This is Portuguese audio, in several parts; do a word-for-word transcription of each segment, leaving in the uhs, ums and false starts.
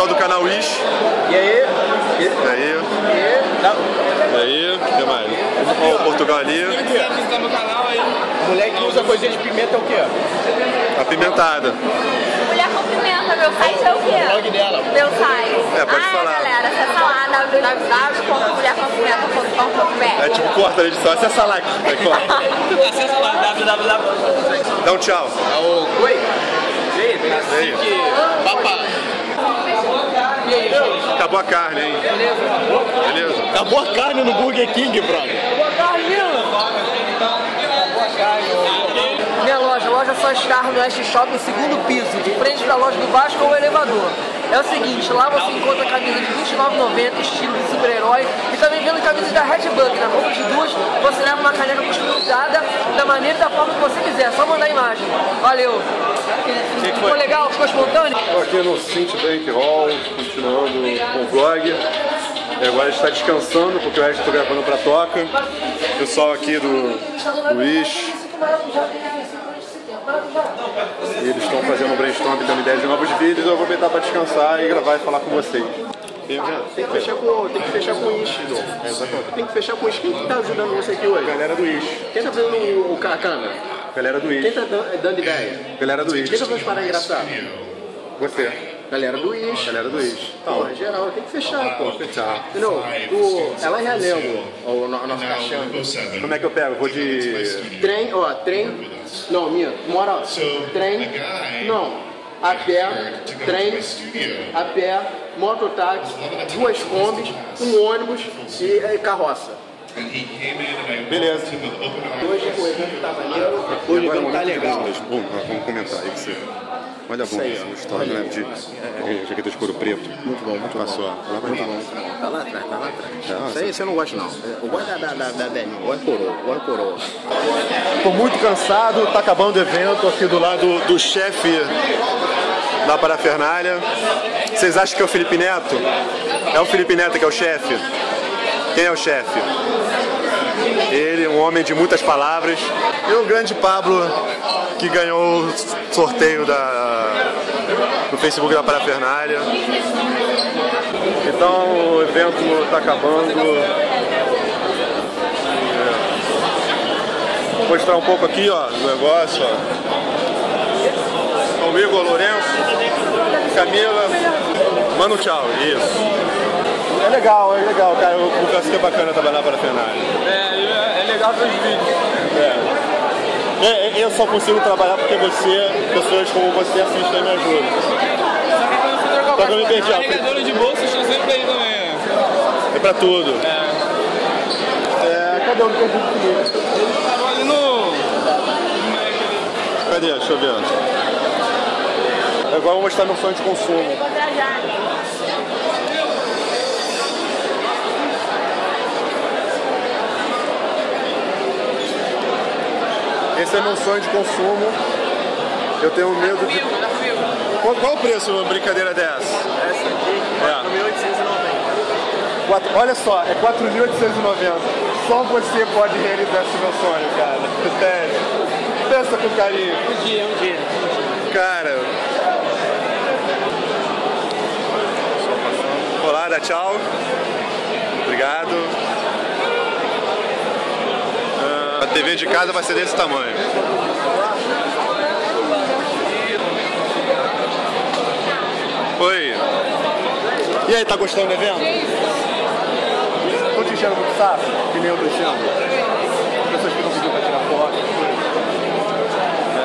pessoal do canal I S H. E aí? E aí? E aí? O que mais? Olha o Portugal ali. Mulher que usa coisinha de pimenta é o quê? Apimentada. Mulher com pimenta, meu site é o quê? O blog dela. Meu site. É, pode ah, falar. É, galera, acessa lá w w w ponto mulher com pimenta ponto com ponto b r. É tipo, corta a edição, acessa lá. Vai, corta. Acessa lá, w w w. Dá um tchau. Oi. E aí, assim que... Papai. Acabou a carne, hein? Beleza. Beleza. Acabou a carne no Burger King, brother. Acabou a carne, minha loja, loja Sanchar no West Shop, no segundo piso, de frente da loja do Vasco ou elevador. É o seguinte, lá você encontra camisas de vinte e nove reais e noventa centavos, estilo de super-herói, e também vendo camisas da Hatchbug. Na compra de duas, você leva uma caneca customizada da maneira e da forma que você quiser, só mandar a imagem. Valeu! Que ficou legal? Ficou espontâneo? Estou aqui no Synth Bank Hall, continuando com o vlog. Agora a gente está descansando, porque o resto estou gravando para toca. O pessoal aqui do Luiz. E eles estão fazendo um brainstorm, dando ideia de novos vídeos. Eu vou aproveitar para descansar e gravar e falar com vocês. Tem que fechar com, tem que fechar com o I S H, é, exatamente. Tem que fechar com o I S H. Quem que tá ajudando você aqui hoje? Galera do I S H. Quem tá fazendo o, o a câmera? Galera do I S H. Quem tá dando ideia? Galera do I S H. Quem tá fazendo parar engraçado? Você. Galera do I S H. Galera do I S H. Pô, é geral, tem que fechar, pô. Fechar. Entendeu? O, ela já lembra o nosso caixão. Como é que eu pego? Vou de... Trem, ó, trem... Não, minha, mora... Trem... Não. A pé, trem, a pé, mototáxi, duas combis, um ônibus e, e carroça. Beleza. Hoje o evento tá maneiro, hoje o evento tá legal. Bom, vamos comentar aí que você... Olha a bomba, uma história, né? De é, é, jaqueta de couro preto. Muito bom, muito passou. Bom. Lá muito bom. Tá lá atrás, tá lá atrás. Ah, isso aí você não gosta, não. Eu gosto da velhinha, da, da, da, eu gosto de coroa, eu gosto de coroa. Tô muito cansado, tá acabando o evento aqui do lado do chefe da Parafernalha. Vocês acham que é o Felipe Neto? É o Felipe Neto que é o chefe? Quem é o chefe? Ele, um homem de muitas palavras. E o grande Pablo, que ganhou o sorteio da, do Facebook da Parafernalha. Então o evento está acabando. Vou mostrar um pouco aqui, ó, do negócio. Ó. Comigo, o Lourenço, Camila. Manu, tchau. Isso. É legal, é legal, cara. Eu, eu acho que é bacana trabalhar para a Parafernalha. É, é legal para os vídeos. É. Eu, eu só consigo trabalhar porque você, pessoas como você assistem e me ajudam. Só que eu não entendi. Carregadores de bolsa estão sempre aí também, né? É pra tudo. É. É, cadê o que eu vi comigo? Ele parou ali no... Cadê? Deixa eu ver. Agora eu vou mostrar meu sonho de consumo. Esse é meu sonho de consumo. Eu tenho medo de... Qual, qual o preço de uma brincadeira dessa? Essa aqui, quatro mil oitocentos e noventa. É. Olha só, é quatro mil oitocentos e noventa. Só você pode realizar esse meu sonho, cara. Sério. Pensa com carinho. Um dia, um dia. Cara. Olá, dá tchau. Obrigado. A T V de casa vai ser desse tamanho. Oi. E aí, tá gostando do evento? Tô te enchendo muito saco, que nem eu tô enchendo. Pessoas que não pediram pra tirar foto. É.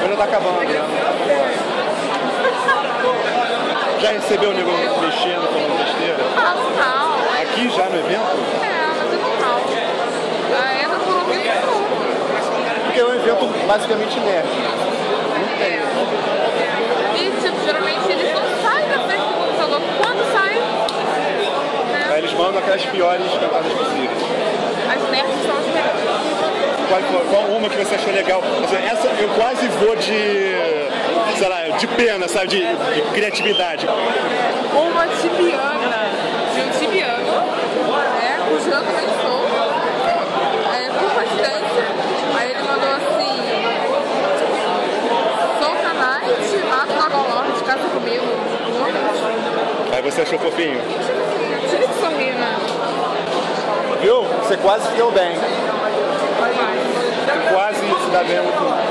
Mas já tá acabando, né? Já recebeu o nego mexendo, falando besteira? Aqui já no evento? Porque é um evento basicamente nerd. É. E tipo, geralmente eles não saem da frente do computador. Quando saem? Né? Aí eles mandam aquelas piores cantadas possíveis. As nerds são as melhores. Qual, qual, qual uma que você achou legal? Essa eu quase vou de... sei lá, de pena, sabe? De, de criatividade. Uma tibiana. De um tibiano. Né? Com gelo também de som. Aí ele mandou assim: solta night, mata na golorra, de casa comigo. Você achou fofinho? Viu? Você quase se deu bem. Você quase se dá bem.